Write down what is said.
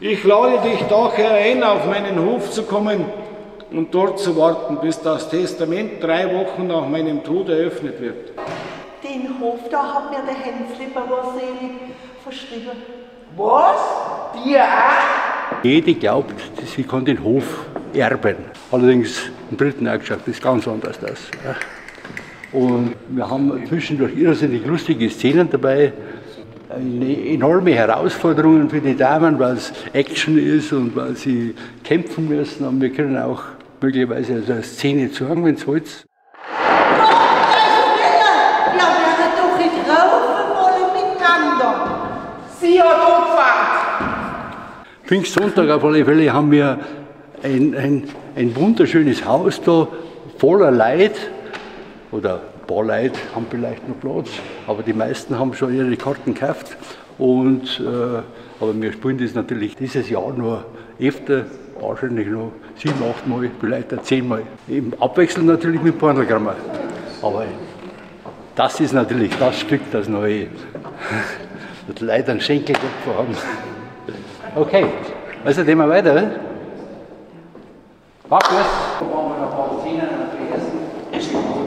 Ich lade dich daher ein, auf meinen Hof zu kommen und dort zu warten, bis das Testament 3 Wochen nach meinem Tod eröffnet wird. Den Hof, da hat mir der Hanslbauer selig verschrieben. Was? Dir auch? Jede glaubt, sie kann den Hof erben. Allerdings im Dritten auch geschafft, das ist ganz anders das. Ja. Und wir haben zwischendurch irrsinnig lustige Szenen dabei. Enorme Herausforderungen für die Damen, weil es Action ist und weil sie kämpfen müssen. Und wir können auch möglicherweise also eine Szene zeigen, wenn es Holz. Ja, wir haben doch nicht raufen wollen miteinander. Sie hat umgefangen. Pfingstsonntag auf alle Fälle haben wir ein wunderschönes Haus da, voller Leid. Oder ein paar Leute haben vielleicht noch Platz, aber die meisten haben schon ihre Karten gekauft. Und, aber wir spielen das natürlich dieses Jahr noch öfter, wahrscheinlich noch 7, 8 Mal, vielleicht auch 10 Mal. Im Abwechseln natürlich mit Pornogramm. Aber das ist natürlich das Stück, das neue. Das die Leute einen Schenkelkopf haben. Okay, also gehen wir weiter. Markus! Da brauchen wir noch ein paar Szenen am ersten.